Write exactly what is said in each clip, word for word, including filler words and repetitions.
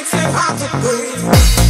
makes it hard to breathe.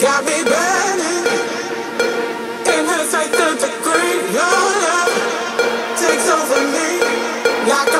Got me burning in her sight, the degree. Your love takes over me like a